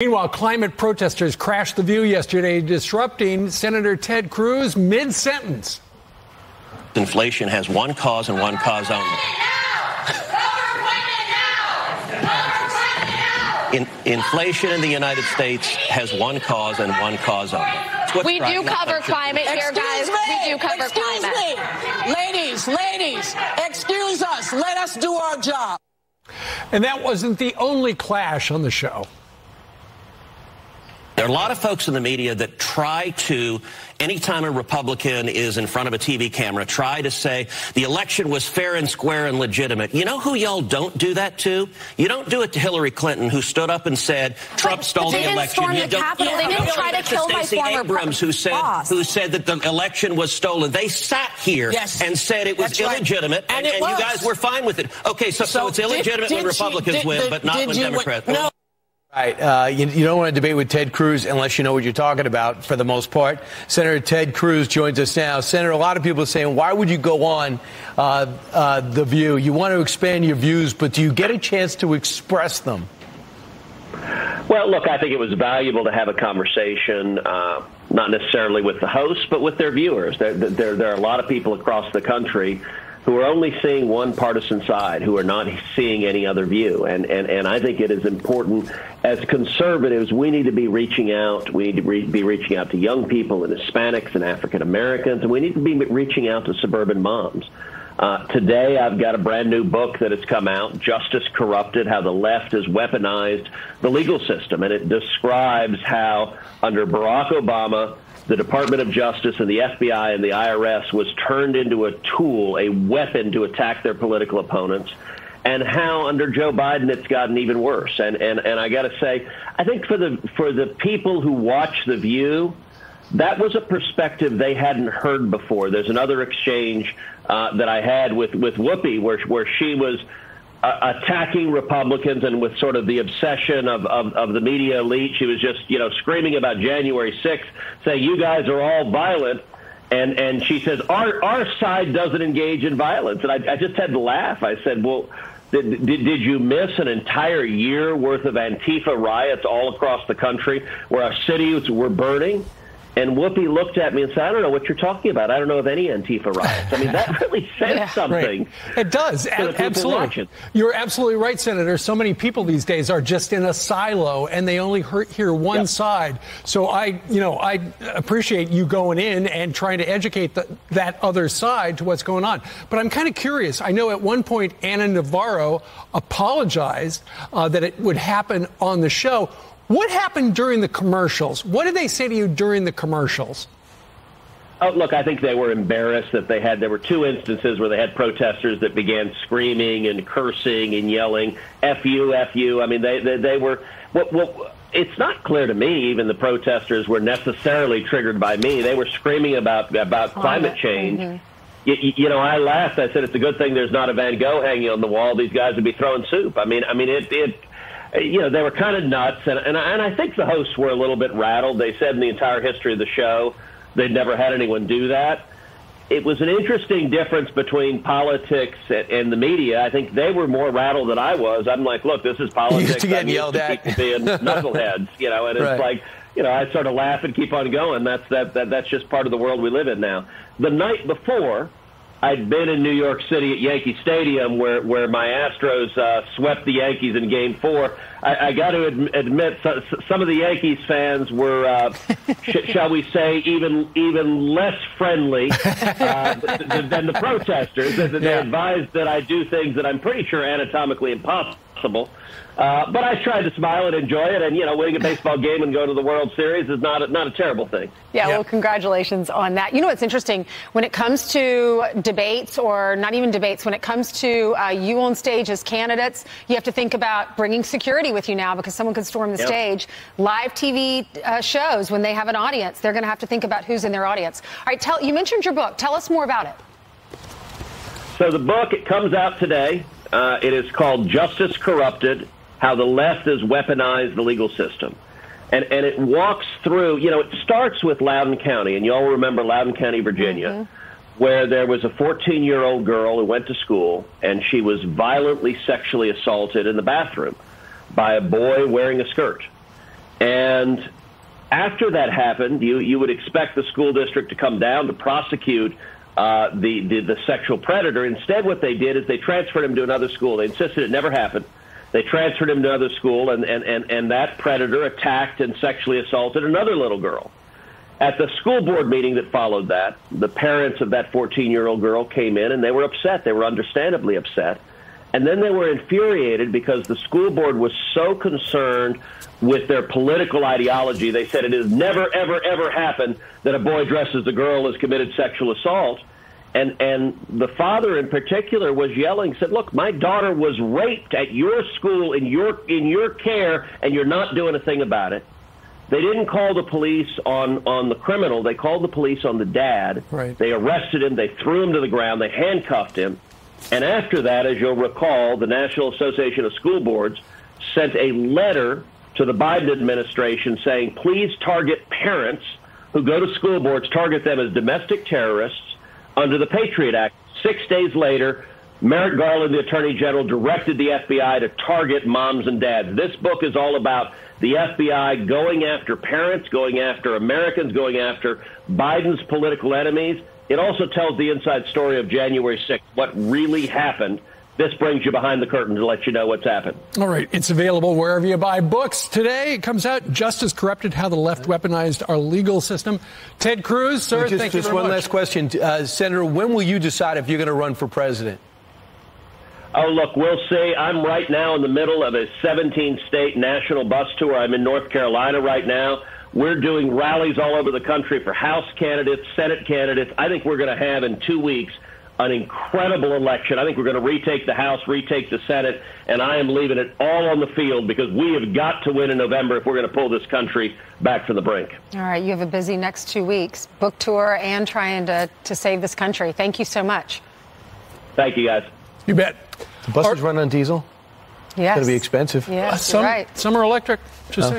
Meanwhile, climate protesters crashed The View yesterday, disrupting Senator Ted Cruz mid-sentence. Inflation has one cause and one cause only. Inflation in the United States has one cause and one cause only. We do cover climate here, guys. We do cover climate. Ladies, excuse us. Let us do our job. And that wasn't the only clash on the show. There are a lot of folks in the media that try to, anytime a Republican is in front of a TV camera, try to say the election was fair and square and legitimate. You know who y'all don't do that to? You don't do it to Hillary Clinton, who stood up and said Trump stole the election. They didn't storm the Capitol. They didn't try to kill my former Abrams, who said that the election was stolen. They sat here and said it was illegitimate, and you guys were fine with it. Okay, so it's illegitimate when Republicans win, but not when Democrats win. Right. You don't want to debate with Ted Cruz unless you know what you're talking about, for the most part. Senator Ted Cruz joins us now. Senator, a lot of people are saying, why would you go on The View? You want to expand your views, but do you get a chance to express them? Well, look, I think it was valuable to have a conversation, not necessarily with the hosts, but with their viewers. There are a lot of people across the country who are only seeing one partisan side, who are not seeing any other view. And I think it is important, as conservatives, we need to be reaching out. We need to be reaching out to young people and Hispanics and African Americans, and we need to be reaching out to suburban moms. Today, I've got a brand new book that has come out, Justice Corrupted, How the Left Has Weaponized the Legal System. And it describes how, under Barack Obama, the Department of Justice and the FBI and the IRS was turned into a tool, a weapon to attack their political opponents, and how under Joe Biden it's gotten even worse. And I got to say, I think for the people who watch The View, that was a perspective they hadn't heard before. There's another exchange that I had with Whoopi where she was attacking Republicans, and with sort of the obsession of the media elite, she was just, screaming about January 6th, saying you guys are all violent. And she says, our side doesn't engage in violence. And I just had to laugh. I said, well, did you miss an entire year worth of Antifa riots all across the country where our cities were burning? And Whoopi looked at me and said, I don't know what you're talking about. I don't know of any Antifa riots. I mean, that really says something. Right. It does. Absolutely. You're absolutely right, Senator. So many people these days are just in a silo, and they only hear one side. So I appreciate you going in and trying to educate that other side to what's going on. But I'm kind of curious. I know at one point Anna Navarro apologized that it would happen on the show. What happened during the commercials? What did they say to you during the commercials? Oh, look, I think they were embarrassed that there were two instances where they had protesters that began screaming and cursing and yelling, F you, F you. I mean, they were, well, it's not clear to me even the protesters were necessarily triggered by me. They were screaming about climate change. Mm-hmm. I laughed. I said, it's a good thing there's not a Van Gogh hanging on the wall. These guys would be throwing soup. I mean, they were kind of nuts, and I think the hosts were a little bit rattled. They said in the entire history of the show they'd never had anyone do that. It was an interesting difference between politics and the media. I think they were more rattled than I was. I'm like, look, this is politics. I'm used to being knuckleheads, and it's like, I sort of laugh and keep on going. That's just part of the world we live in now. The night before, I'd been in New York City at Yankee Stadium where my Astros swept the Yankees in Game 4. I got to admit, some of the Yankees fans were, shall we say, even less friendly than the protesters. They advised that I do things that I'm pretty sure are anatomically impossible. But I tried to smile and enjoy it, and winning a baseball game and going to the World Series is not a terrible thing. Yeah, well, congratulations on that. You know, it's interesting when it comes to debates, or not even debates. When it comes to you on stage as candidates, you have to think about bringing security with you now, because someone could storm the stage. Live TV shows, when they have an audience, they're going to have to think about who's in their audience. All right, you mentioned your book. Tell us more about it. So the book, it comes out today. It is called Justice Corrupted: How the Left Has Weaponized the Legal System. And it walks through, it starts with Loudoun County, and you all remember Loudoun County, Virginia, where there was a 14-year-old girl who went to school, and she was violently sexually assaulted in the bathroom by a boy wearing a skirt. And after that happened, you would expect the school district to come down to prosecute the sexual predator. Instead, what they did is they transferred him to another school. They insisted it never happened. They transferred him to another school, and that predator attacked and sexually assaulted another little girl. At the school board meeting that followed that, the parents of that 14-year-old girl came in, and they were upset. They were understandably upset. And then they were infuriated because the school board was so concerned with their political ideology. They said it has never, ever, ever happened that a boy dressed as a girl has committed sexual assault. And the father in particular was yelling, said, look, my daughter was raped at your school in your care, and you're not doing a thing about it. They didn't call the police on the criminal. They called the police on the dad. Right. They arrested him. They threw him to the ground. They handcuffed him. And after that, as you'll recall, the National Association of School Boards sent a letter to the Biden administration saying, please target parents who go to school boards, target them as domestic terrorists under the Patriot Act. 6 days later, Merrick Garland, the Attorney General, directed the FBI to target moms and dads. This book is all about the FBI going after parents, going after Americans, going after Biden's political enemies. It also tells the inside story of January 6th, what really happened. This brings you behind the curtain to let you know what's happened. All right. It's available wherever you buy books. Today it comes out, Justice Corrupted, How the Left Weaponized Our Legal System. Ted Cruz, sir, thank you very much. Just one last question. Senator, when will you decide if you're going to run for president? Oh, look, we'll see. I'm right now in the middle of a 17-state national bus tour. I'm in North Carolina right now. We're doing rallies all over the country for House candidates, Senate candidates. I think we're going to have in 2 weeks an incredible election. I think we're going to retake the House, retake the Senate, and I am leaving it all on the field because we have got to win in November if we're going to pull this country back from the brink. All right, you have a busy next 2 weeks, book tour and trying to save this country. Thank you so much. Thank you, guys. You bet. The buses run on diesel? Yes. It's going to be expensive. Yes, some, right. Some are electric. Just